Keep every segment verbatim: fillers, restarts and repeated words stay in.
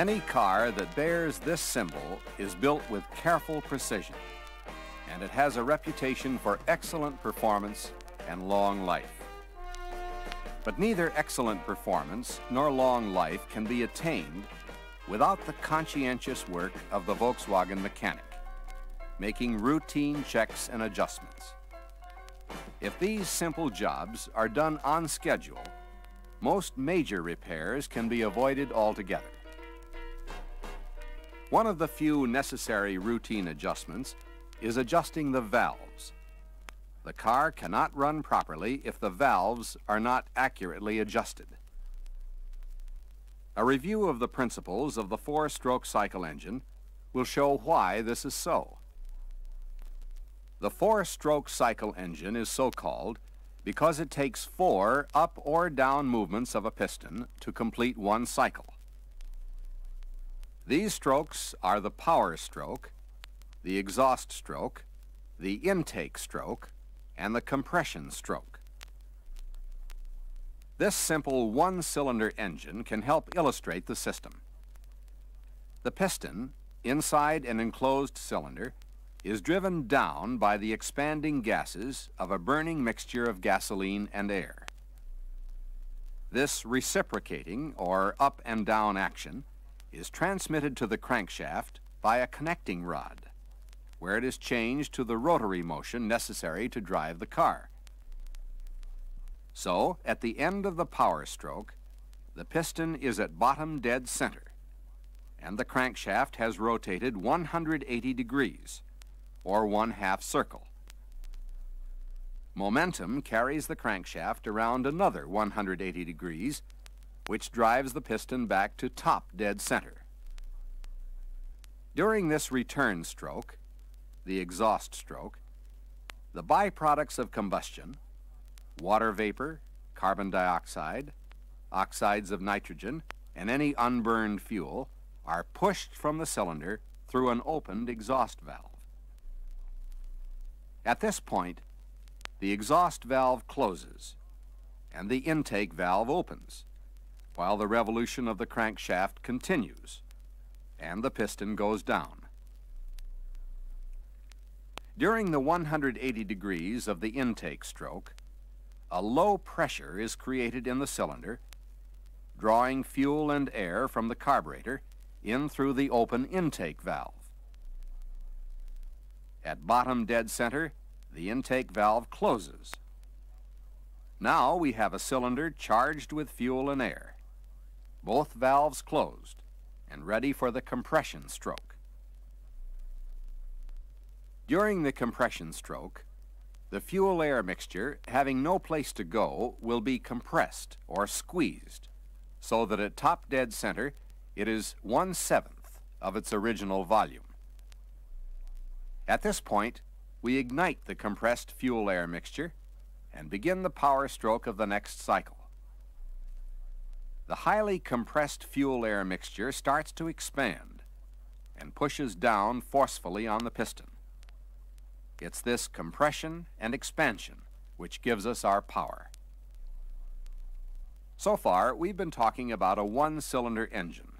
Any car that bears this symbol is built with careful precision, and it has a reputation for excellent performance and long life. But neither excellent performance nor long life can be attained without the conscientious work of the Volkswagen mechanic, making routine checks and adjustments. If these simple jobs are done on schedule, most major repairs can be avoided altogether. One of the few necessary routine adjustments is adjusting the valves. The car cannot run properly if the valves are not accurately adjusted. A review of the principles of the four-stroke cycle engine will show why this is so. The four-stroke cycle engine is so called because it takes four up or down movements of a piston to complete one cycle. These strokes are the power stroke, the exhaust stroke, the intake stroke, and the compression stroke. This simple one-cylinder engine can help illustrate the system. The piston, inside an enclosed cylinder, is driven down by the expanding gases of a burning mixture of gasoline and air. This reciprocating, or up and down action, is transmitted to the crankshaft by a connecting rod, where it is changed to the rotary motion necessary to drive the car. So, at the end of the power stroke, the piston is at bottom dead center, and the crankshaft has rotated one hundred eighty degrees, or one half circle. Momentum carries the crankshaft around another one hundred eighty degrees, which drives the piston back to top dead center. During this return stroke, the exhaust stroke, the byproducts of combustion, water vapor, carbon dioxide, oxides of nitrogen, and any unburned fuel are pushed from the cylinder through an opened exhaust valve. At this point, the exhaust valve closes and the intake valve opens, while the revolution of the crankshaft continues and the piston goes down. During the one hundred eighty degrees of the intake stroke, a low pressure is created in the cylinder, drawing fuel and air from the carburetor in through the open intake valve. At bottom dead center, the intake valve closes. Now we have a cylinder charged with fuel and air, both valves closed and ready for the compression stroke. During the compression stroke, the fuel-air mixture, having no place to go, will be compressed or squeezed so that at top dead center it is one-seventh of its original volume. At this point, we ignite the compressed fuel-air mixture and begin the power stroke of the next cycle. The highly compressed fuel-air mixture starts to expand and pushes down forcefully on the piston. It's this compression and expansion which gives us our power. So far, we've been talking about a one-cylinder engine,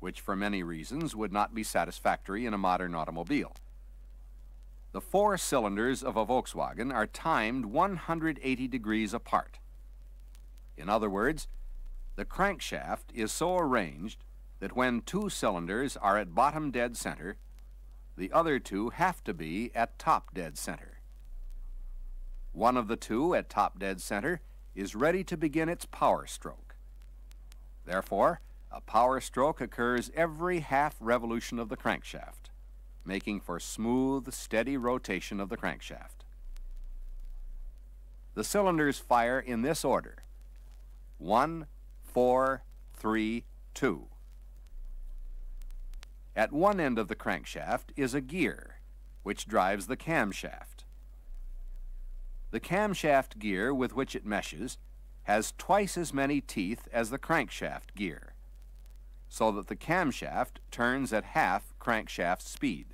which for many reasons would not be satisfactory in a modern automobile. The four cylinders of a Volkswagen are timed one hundred eighty degrees apart. In other words, the crankshaft is so arranged that when two cylinders are at bottom dead center, the other two have to be at top dead center. One of the two at top dead center is ready to begin its power stroke. Therefore, a power stroke occurs every half revolution of the crankshaft, making for smooth, steady rotation of the crankshaft. The cylinders fire in this order: one, four, three, two. At one end of the crankshaft is a gear, which drives the camshaft. The camshaft gear with which it meshes has twice as many teeth as the crankshaft gear, so that the camshaft turns at half crankshaft speed.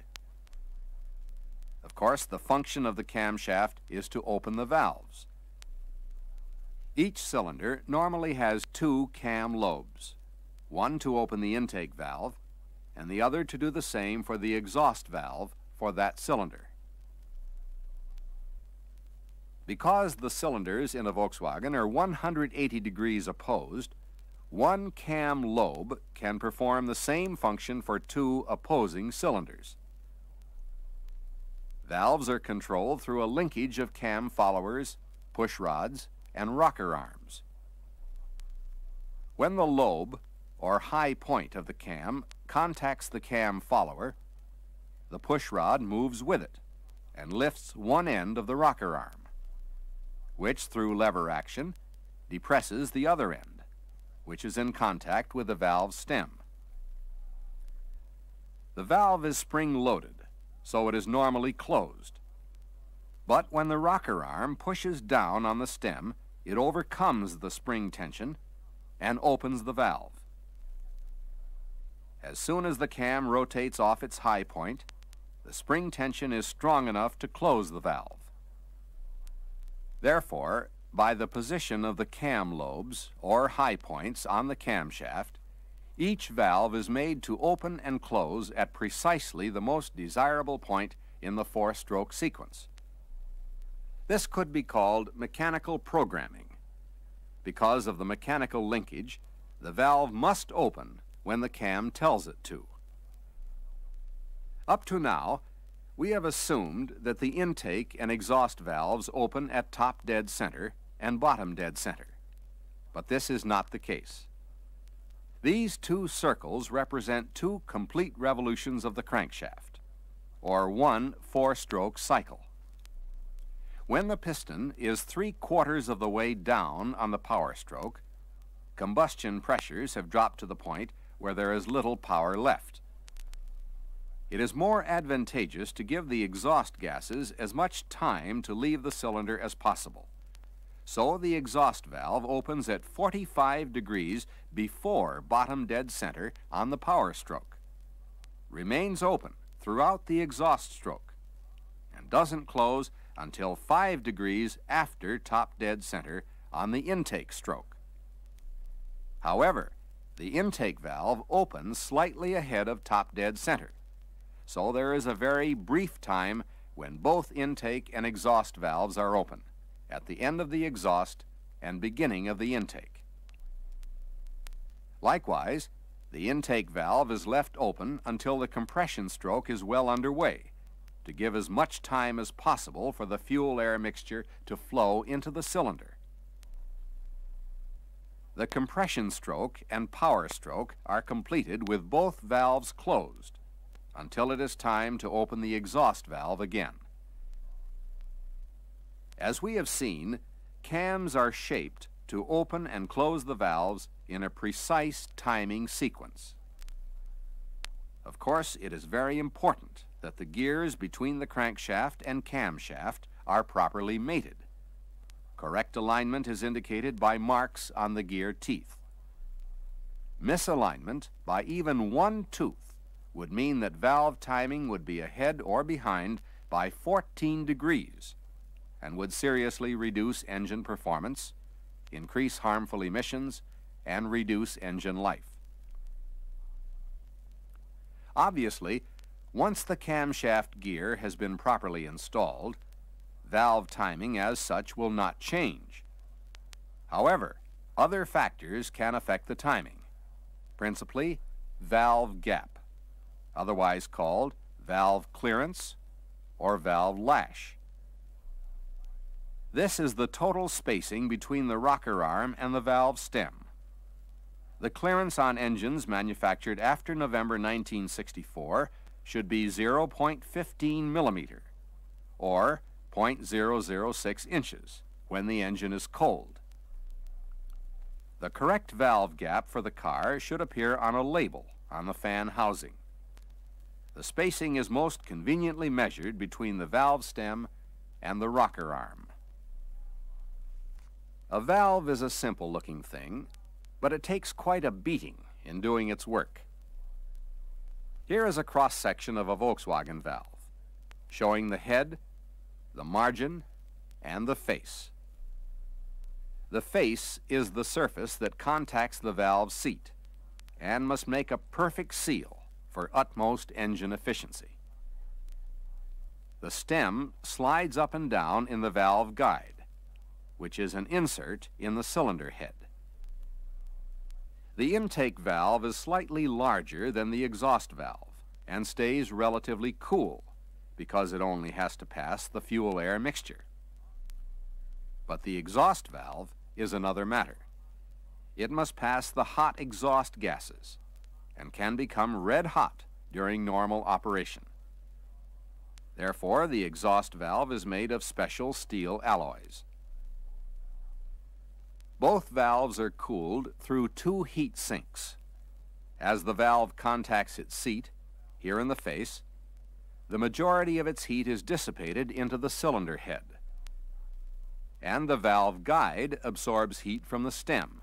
Of course, the function of the camshaft is to open the valves. Each cylinder normally has two cam lobes, one to open the intake valve, and the other to do the same for the exhaust valve for that cylinder. Because the cylinders in a Volkswagen are one hundred eighty degrees opposed, one cam lobe can perform the same function for two opposing cylinders. Valves are controlled through a linkage of cam followers, push rods, and rocker arms. When the lobe, or high point of the cam, contacts the cam follower, the push rod moves with it and lifts one end of the rocker arm, which, through lever action, depresses the other end, which is in contact with the valve stem. The valve is spring-loaded, so it is normally closed. But when the rocker arm pushes down on the stem, it overcomes the spring tension and opens the valve. As soon as the cam rotates off its high point, the spring tension is strong enough to close the valve. Therefore, by the position of the cam lobes, or high points, on the camshaft, each valve is made to open and close at precisely the most desirable point in the four-stroke sequence. This could be called mechanical programming. Because of the mechanical linkage, the valve must open when the cam tells it to. Up to now, we have assumed that the intake and exhaust valves open at top dead center and bottom dead center, but this is not the case. These two circles represent two complete revolutions of the crankshaft, or one four-stroke cycle. When the piston is three-quarters of the way down on the power stroke, combustion pressures have dropped to the point where there is little power left. It is more advantageous to give the exhaust gases as much time to leave the cylinder as possible. So the exhaust valve opens at forty-five degrees before bottom dead center on the power stroke, remains open throughout the exhaust stroke, and doesn't close until five degrees after top dead center on the intake stroke. However, the intake valve opens slightly ahead of top dead center, so there is a very brief time when both intake and exhaust valves are open, at the end of the exhaust and beginning of the intake. Likewise, the intake valve is left open until the compression stroke is well underway, to give as much time as possible for the fuel-air mixture to flow into the cylinder. The compression stroke and power stroke are completed with both valves closed, until it is time to open the exhaust valve again. As we have seen, cams are shaped to open and close the valves in a precise timing sequence. Of course, it is very important that the gears between the crankshaft and camshaft are properly mated. Correct alignment is indicated by marks on the gear teeth. Misalignment by even one tooth would mean that valve timing would be ahead or behind by fourteen degrees and would seriously reduce engine performance, increase harmful emissions, and reduce engine life. Obviously, once the camshaft gear has been properly installed, valve timing as such will not change. However, other factors can affect the timing, principally valve gap, otherwise called valve clearance or valve lash. This is the total spacing between the rocker arm and the valve stem. The clearance on engines manufactured after November nineteen sixty-four should be zero point one five millimeter, or zero point zero zero six inches, when the engine is cold. The correct valve gap for the car should appear on a label on the fan housing. The spacing is most conveniently measured between the valve stem and the rocker arm. A valve is a simple-looking thing, but it takes quite a beating in doing its work. Here is a cross-section of a Volkswagen valve, showing the head, the margin, and the face. The face is the surface that contacts the valve seat and must make a perfect seal for utmost engine efficiency. The stem slides up and down in the valve guide, which is an insert in the cylinder head. The intake valve is slightly larger than the exhaust valve and stays relatively cool because it only has to pass the fuel-air mixture. But the exhaust valve is another matter. It must pass the hot exhaust gases and can become red hot during normal operation. Therefore, the exhaust valve is made of special steel alloys. Both valves are cooled through two heat sinks. As the valve contacts its seat, here in the face, the majority of its heat is dissipated into the cylinder head, and the valve guide absorbs heat from the stem.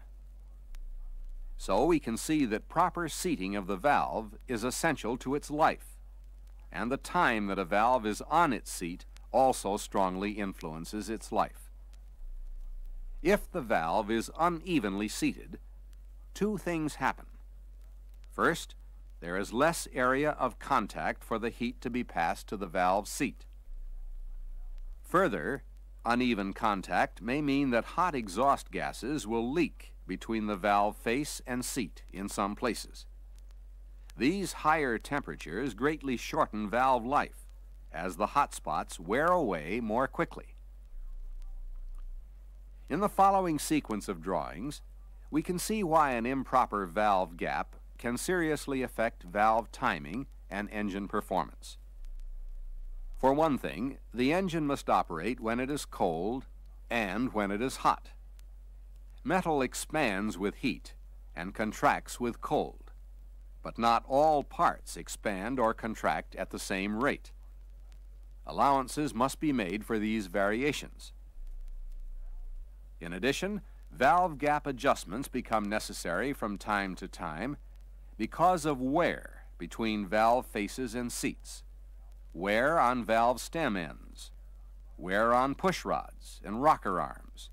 So we can see that proper seating of the valve is essential to its life, and the time that a valve is on its seat also strongly influences its life. If the valve is unevenly seated, two things happen. First, there is less area of contact for the heat to be passed to the valve seat. Further, uneven contact may mean that hot exhaust gases will leak between the valve face and seat in some places. These higher temperatures greatly shorten valve life as the hot spots wear away more quickly. In the following sequence of drawings, we can see why an improper valve gap can seriously affect valve timing and engine performance. For one thing, the engine must operate when it is cold and when it is hot. Metal expands with heat and contracts with cold, but not all parts expand or contract at the same rate. Allowances must be made for these variations. In addition, valve gap adjustments become necessary from time to time because of wear between valve faces and seats, wear on valve stem ends, wear on push rods and rocker arms,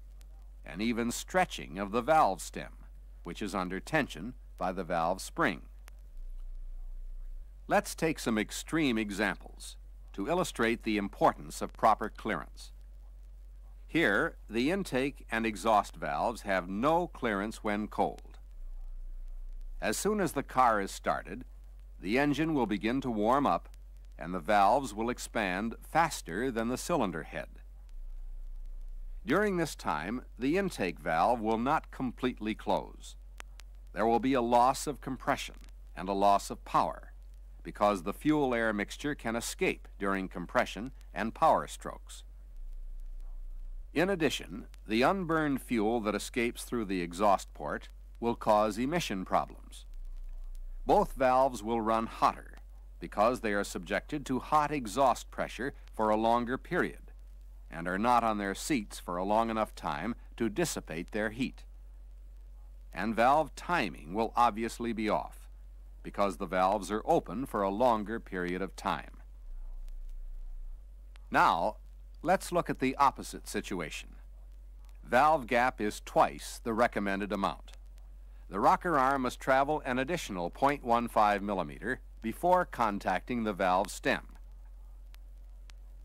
and even stretching of the valve stem, which is under tension by the valve spring. Let's take some extreme examples to illustrate the importance of proper clearance. Here, the intake and exhaust valves have no clearance when cold. As soon as the car is started, the engine will begin to warm up and the valves will expand faster than the cylinder head. During this time, the intake valve will not completely close. There will be a loss of compression and a loss of power because the fuel-air mixture can escape during compression and power strokes. In addition, the unburned fuel that escapes through the exhaust port will cause emission problems. Both valves will run hotter because they are subjected to hot exhaust pressure for a longer period and are not on their seats for a long enough time to dissipate their heat. And valve timing will obviously be off because the valves are open for a longer period of time. Now, let's look at the opposite situation. Valve gap is twice the recommended amount. The rocker arm must travel an additional zero point one five millimeter before contacting the valve stem.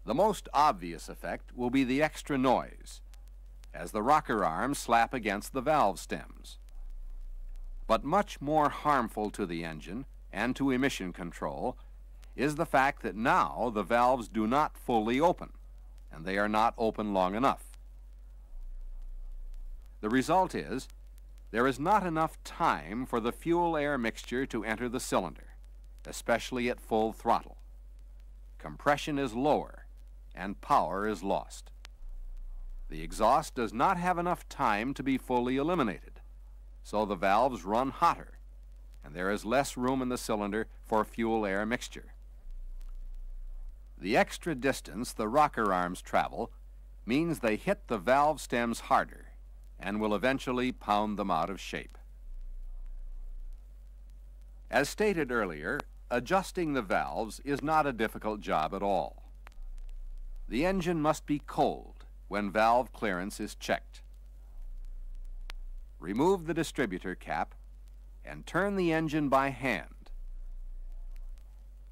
The most obvious effect will be the extra noise as the rocker arms slap against the valve stems. But much more harmful to the engine and to emission control is the fact that now the valves do not fully open, and they are not open long enough. The result is there is not enough time for the fuel-air mixture to enter the cylinder, especially at full throttle. Compression is lower and power is lost. The exhaust does not have enough time to be fully eliminated, so the valves run hotter, and there is less room in the cylinder for fuel-air mixture. The extra distance the rocker arms travel means they hit the valve stems harder and will eventually pound them out of shape. As stated earlier, adjusting the valves is not a difficult job at all. The engine must be cold when valve clearance is checked. Remove the distributor cap and turn the engine by hand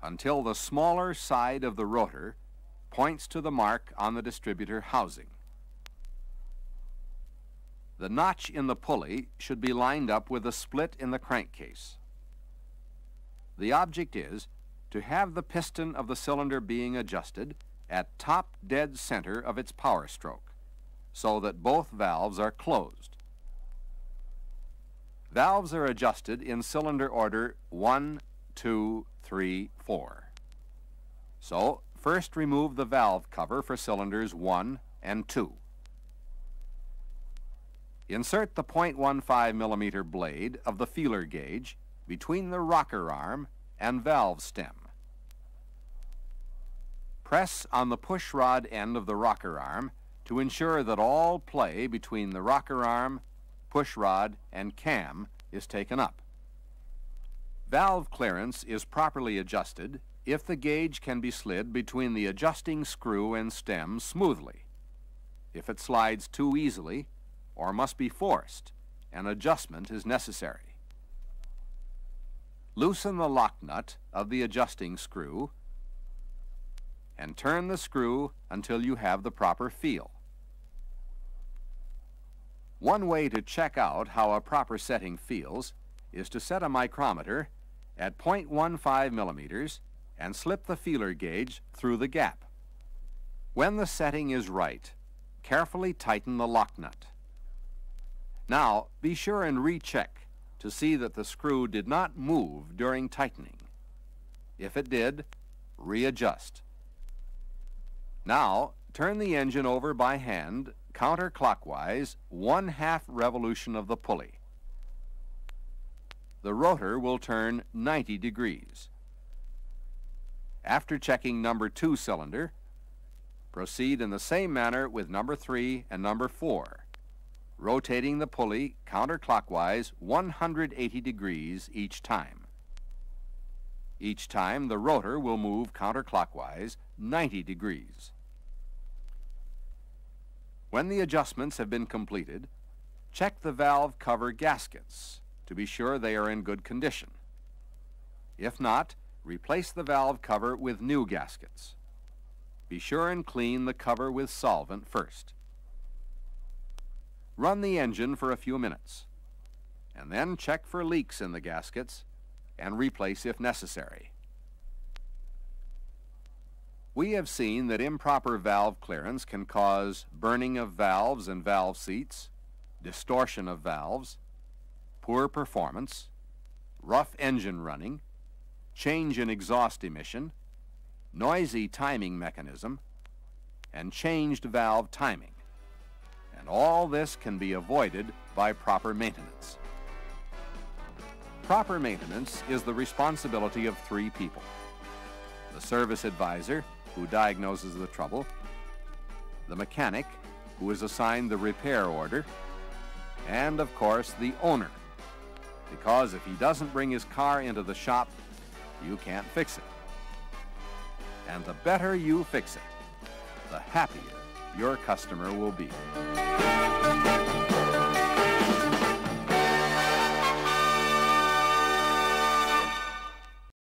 until the smaller side of the rotor points to the mark on the distributor housing. The notch in the pulley should be lined up with a split in the crankcase. The object is to have the piston of the cylinder being adjusted at top dead center of its power stroke so that both valves are closed. Valves are adjusted in cylinder order one, two, three, four. So, first remove the valve cover for cylinders one and two. Insert the zero point one five millimeter blade of the feeler gauge between the rocker arm and valve stem. Press on the push rod end of the rocker arm to ensure that all play between the rocker arm, push rod, and cam is taken up. Valve clearance is properly adjusted if the gauge can be slid between the adjusting screw and stem smoothly. If it slides too easily or must be forced, an adjustment is necessary. Loosen the lock nut of the adjusting screw and turn the screw until you have the proper feel. One way to check out how a proper setting feels is to set a micrometer at zero point one five millimeters and slip the feeler gauge through the gap. When the setting is right, carefully tighten the lock nut. Now, be sure and recheck to see that the screw did not move during tightening. If it did, readjust. Now, turn the engine over by hand counterclockwise one-half revolution of the pulley. The rotor will turn ninety degrees. After checking number two cylinder, proceed in the same manner with number three and number four, rotating the pulley counterclockwise one hundred eighty degrees each time. Each time, the rotor will move counterclockwise ninety degrees. When the adjustments have been completed, check the valve cover gaskets to be sure they are in good condition. If not, replace the valve cover with new gaskets. Be sure and clean the cover with solvent first. Run the engine for a few minutes, and then check for leaks in the gaskets and replace if necessary. We have seen that improper valve clearance can cause burning of valves and valve seats, distortion of valves, poor performance, rough engine running, change in exhaust emission, noisy timing mechanism, and changed valve timing. And all this can be avoided by proper maintenance. Proper maintenance is the responsibility of three people: the service advisor, who diagnoses the trouble, the mechanic, who is assigned the repair order, and of course the owner, because if he doesn't bring his car into the shop, you can't fix it. And the better you fix it, the happier your customer will be.